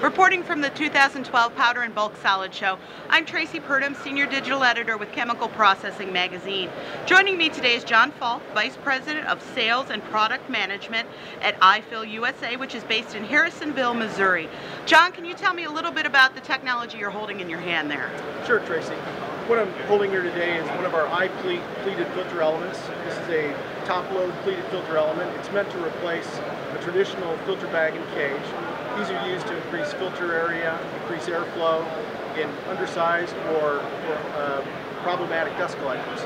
Reporting from the 2012 Powder and Bulk Solid Show, I'm Tracy Purdum, Senior Digital Editor with Chemical Processing Magazine. Joining me today is John Falk, Vice President of Sales and Product Management at iFIL USA, which is based in Harrisonville, Missouri. John, can you tell me a little bit about the technology you're holding in your hand there? Sure, Tracy. What I'm holding here today is one of our iPleat pleated filter elements. This is a top-load pleated filter element. It's meant to replace a traditional filter bag and cage. These are used to increase filter area, increase airflow in undersized or problematic dust collectors.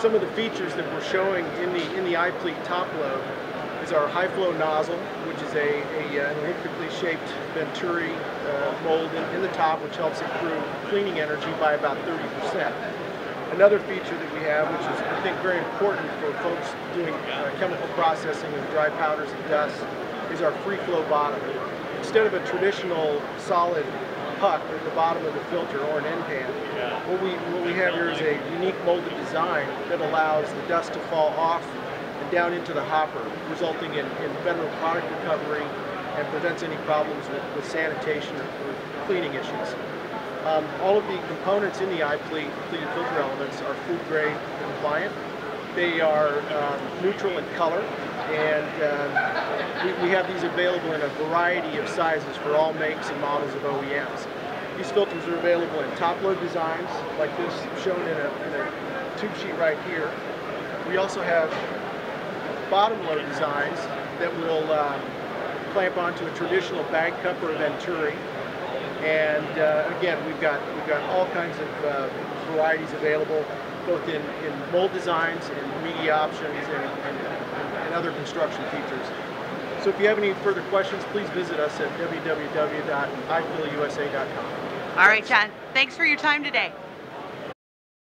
Some of the features that we're showing in the iPleat top load is our high flow nozzle, which is an elliptically shaped Venturi mold in the top, which helps improve cleaning energy by about 30%. Another feature that we have, which is I think very important for folks doing chemical processing of dry powders and dust, is our free flow bottom. Instead of a traditional solid puck at the bottom of the filter or an end pan, what we have here is a unique molded design that allows the dust to fall off and down into the hopper, resulting in better product recovery and prevents any problems with sanitation or cleaning issues. All of the components in the iPleat pleated filter elements are food grade compliant. They are neutral in color, and we have these available in a variety of sizes for all makes and models of OEMs. These filters are available in top load designs like this shown in a tube sheet right here. We also have bottom load designs that will clamp onto a traditional bag cup or a Venturi, and again we've got all kinds of varieties available, both in mold designs and media options and other construction features. So if you have any further questions, please visit us at www.ifilusa.com. All right, John, thanks for your time today.